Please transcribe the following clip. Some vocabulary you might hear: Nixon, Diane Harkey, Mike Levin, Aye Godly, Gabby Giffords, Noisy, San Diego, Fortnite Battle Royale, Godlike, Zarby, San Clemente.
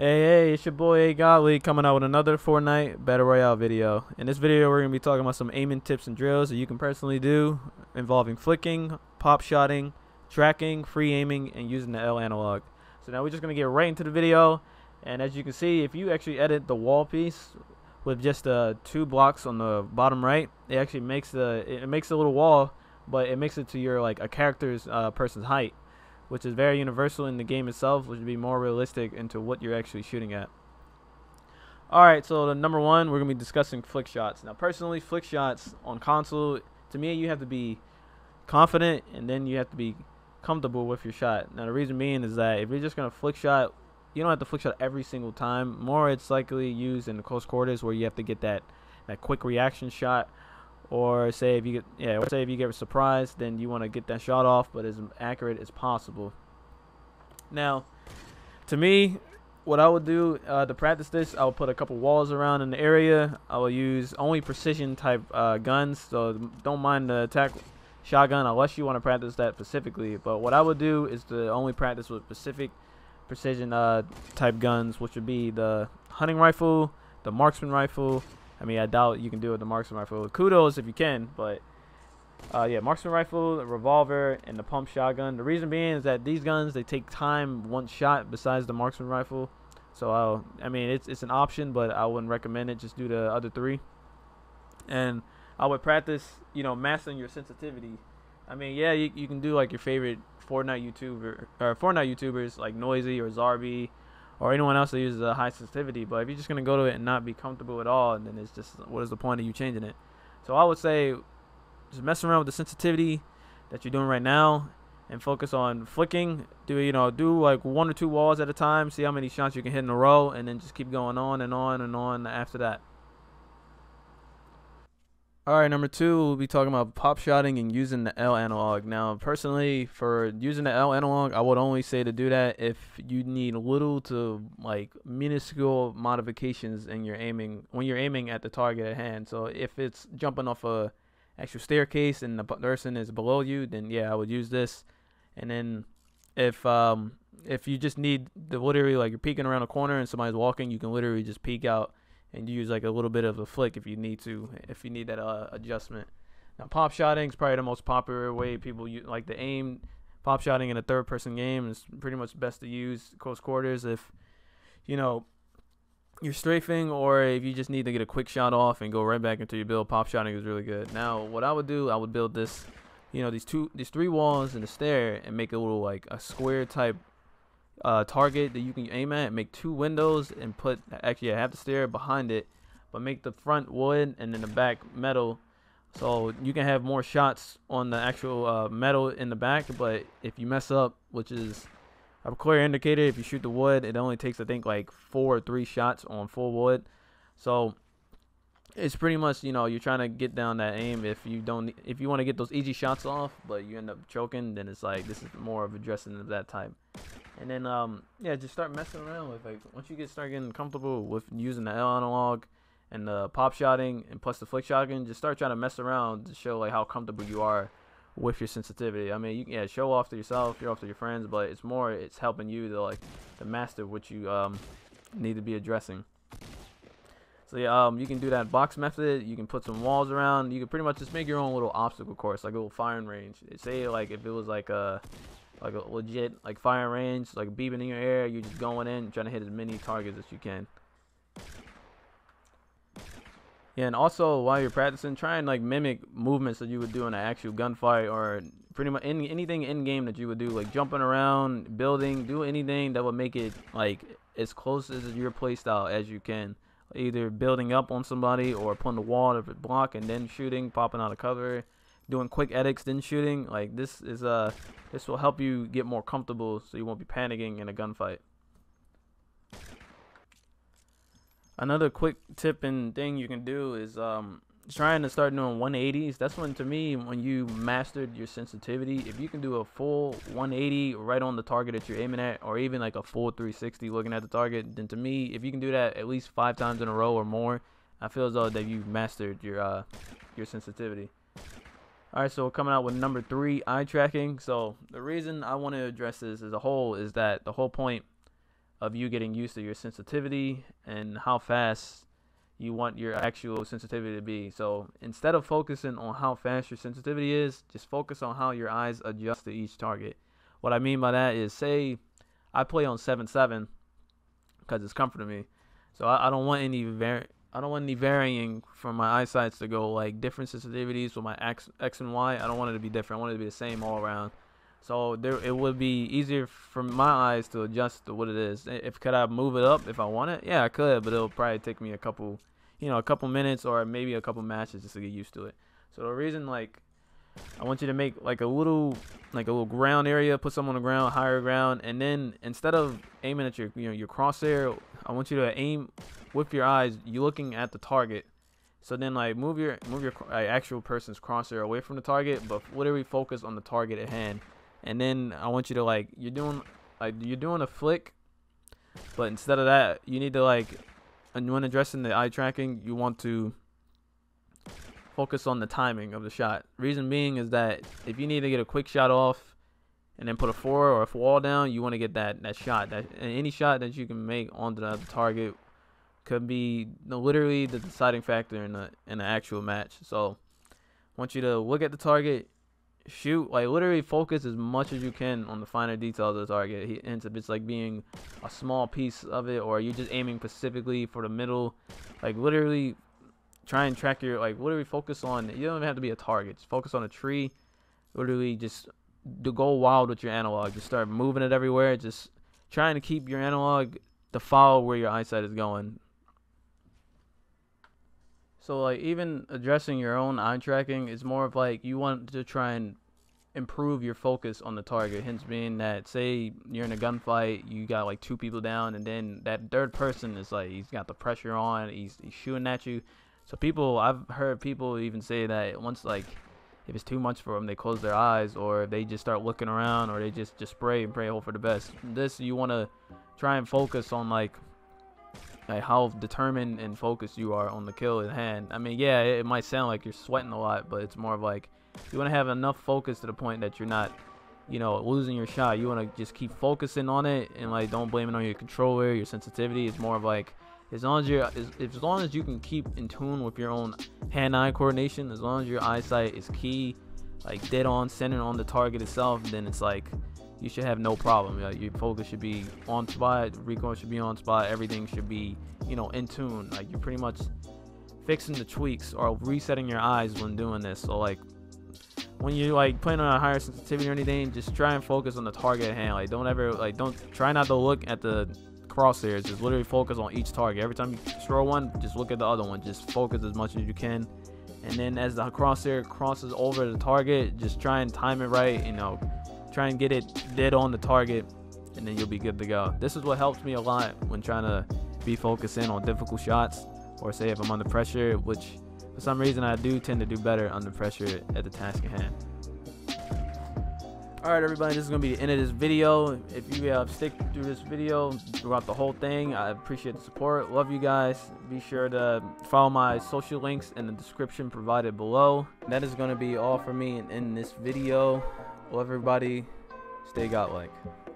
Hey, it's your boy Aye Godly coming out with another Fortnite Battle Royale video. In this video, we're going to be talking about some aiming tips and drills that you can personally do involving flicking, pop-shotting, tracking, free aiming, and using the L analog. So now we're just going to get right into the video. And as you can see, if you actually edit the wall piece with just two blocks on the bottom right, it actually makes it makes a little wall, but it makes it to your a character's person's height, which is very universal in the game itself, which would be more realistic into what you're actually shooting at. Alright, so the number one, we're going to be discussing flick shots. Now personally, flick shots on console, to me, you have to be confident and then you have to be comfortable with your shot. Now the reason being is that if you're just going to flick shot, you don't have to flick shot every single time. More it's likely used in the close quarters where you have to get that quick reaction shot. Or say if you get surprised, then you want to get that shot off, but as accurate as possible. Now, to me, what I would do to practice this, I'll put a couple walls around in the area. I will use only precision type guns, so don't mind the attack shotgun unless you want to practice that specifically. But what I would do is to only practice with specific precision type guns, which would be the hunting rifle, the marksman rifle. I mean, I doubt you can do it with the marksman rifle. Kudos if you can, but yeah, marksman rifle, the revolver, and the pump shotgun. The reason being is that these guns, they take time one shot besides the marksman rifle. So, I mean, it's an option, but I wouldn't recommend it. Just do the other three. And I would practice, you know, mastering your sensitivity. I mean, yeah, you can do, like, your favorite Fortnite YouTubers like Noisy or Zarby, or anyone else that uses a high sensitivity, but if you're just going to go to it and not be comfortable at all, and then it's just, what is the point of you changing it? So I would say just mess around with the sensitivity that you're doing right now and focus on flicking. Do like one or two walls at a time, see how many shots you can hit in a row, and then just keep going on and on and on after that. Alright, number two, we'll be talking about pop-shotting and using the L analog. Now, personally, for using the L analog, I would only say to do that if you need little to, like, minuscule modifications in your aiming, when you're aiming at the target at hand. So if it's jumping off a actual staircase and the person is below you, then yeah, I would use this. And then if you just need the literally, like, you're peeking around a corner and somebody's walking, you can literally just peek out and use like a little bit of a flick if you need to, if you need that adjustment. Now pop shotting is probably the most popular way people use, like the aim. Pop shotting in a third person game is pretty much best to use close quarters if, you know, you're strafing or if you just need to get a quick shot off and go right back into your build. Pop shotting is really good. Now what I would do, I would build this, you know, these three walls and a stair and make a little like a square type target that you can aim at. Make two windows and put, actually I have the stair behind it, but make the front wood and then the back metal, so you can have more shots on the actual metal in the back. But if you mess up, which is a clear indicator, if you shoot the wood, it only takes I think like 4 or 3 shots on full wood. So it's pretty much, you know, you're trying to get down that aim. If you want to get those easy shots off but you end up choking, then it's like this is more of addressing of that type. And then, yeah, just start messing around with, like, once you start getting comfortable with using the L analog and the pop-shotting and plus the flick shotgun, just start trying to mess around to show, like, how comfortable you are with your sensitivity. I mean, you can, yeah, show off to yourself, show off to your friends, but it's more, it's helping you to, like, to master what you, need to be addressing. So, yeah, you can do that box method. You can put some walls around. You can pretty much just make your own little obstacle course, like a little firing range. Say, like, if it was, like a legit like firing range, like beeping in your air, you're just going in trying to hit as many targets as you can. Yeah, and also while you're practicing, try and like mimic movements that you would do in an actual gunfight, or pretty much anything in game that you would do, like jumping around, building, do anything that would make it like as close as your play style as you can. Either building up on somebody or putting the wall to block and then shooting, popping out of cover, doing quick edits then shooting. Like this is this will help you get more comfortable so you won't be panicking in a gunfight. Another quick tip and thing you can do is trying to start doing 180s. That's when, to me, when you mastered your sensitivity, if you can do a full 180 right on the target that you're aiming at, or even like a full 360 looking at the target, then to me, if you can do that at least 5 times in a row or more, I feel as though that you've mastered your sensitivity. Alright, so we're coming out with number 3, eye tracking. So the reason I want to address this as a whole is that the whole point of you getting used to your sensitivity and how fast you want your actual sensitivity to be. So instead of focusing on how fast your sensitivity is, just focus on how your eyes adjust to each target. What I mean by that is, say I play on 7/7 because it's comfort to me, so I don't want any varying from my eyesights to go like different sensitivities with my X and Y. I don't want it to be different. I want it to be the same all around. So it would be easier for my eyes to adjust to what it is. Could I move it up if I want it? Yeah, I could, but it'll probably take me a couple minutes or maybe a couple matches just to get used to it. So the reason, like, I want you to make like a little ground area, put some on the ground, higher ground, and then instead of aiming at your your crosshair, I want you to aim with your eyes. You're looking at the target. So then, like, move your actual person's crosshair away from the target, but whatever, focus on the target at hand. And then I want you to, like, you're doing a flick, but instead of that, you need to, like, when addressing the eye tracking, you want to focus on the timing of the shot. Reason being is that if you need to get a quick shot off and then put a four or a wall down, you want to get that shot. And any shot that you can make onto the target could be literally the deciding factor in the actual match. So I want you to look at the target, shoot, like, literally focus as much as you can on the finer details of the target. He ends up just like being a small piece of it, or you're just aiming specifically for the middle. Like, literally try and track your, like, literally focus on, you don't even have to be a target, just focus on a tree. Literally just go wild with your analog, just start moving it everywhere, just trying to keep your analog to follow where your eyesight is going. So, like, even addressing your own eye tracking is more of, like, you want to try and improve your focus on the target. Hence being that, say you're in a gunfight, you got like two people down, and then that third person is like, he's got the pressure on, he's shooting at you. So people, I've heard people even say that once, like, if it's too much for them, they close their eyes, or they just start looking around, or they just pray and hope for the best. This, you want to try and focus on, like how determined and focused you are on the kill at hand. I mean, yeah, it might sound like you're sweating a lot, but it's more of like you want to have enough focus to the point that you're not, losing your shot. You want to just keep focusing on it, and, like, don't blame it on your controller, your sensitivity. It's more of like, as long as you can keep in tune with your own hand-eye coordination, as long as your eyesight is key, like dead on center on the target itself, then it's like, you should have no problem. Like, your focus should be on spot, recoil should be on spot, everything should be, in tune. Like, you're pretty much fixing the tweaks or resetting your eyes when doing this. So, like, when you're, like, playing on a higher sensitivity or anything, just try and focus on the target at hand. Like, try not to look at the crosshairs. Just literally focus on each target. Every time you throw one, just look at the other one. Just focus as much as you can. And then as the crosshair crosses over the target, just try and time it right, try and get it dead on the target, and then you'll be good to go. This is what helps me a lot when trying to be focusing on difficult shots, or say if I'm under pressure, which for some reason I do tend to do better under pressure at the task at hand. All right, everybody, this is going to be the end of this video. If you stick through this video throughout the whole thing, I appreciate the support. Love you guys. Be sure to follow my social links in the description provided below. That is going to be all for me in this video. Well, everybody, stay godlike.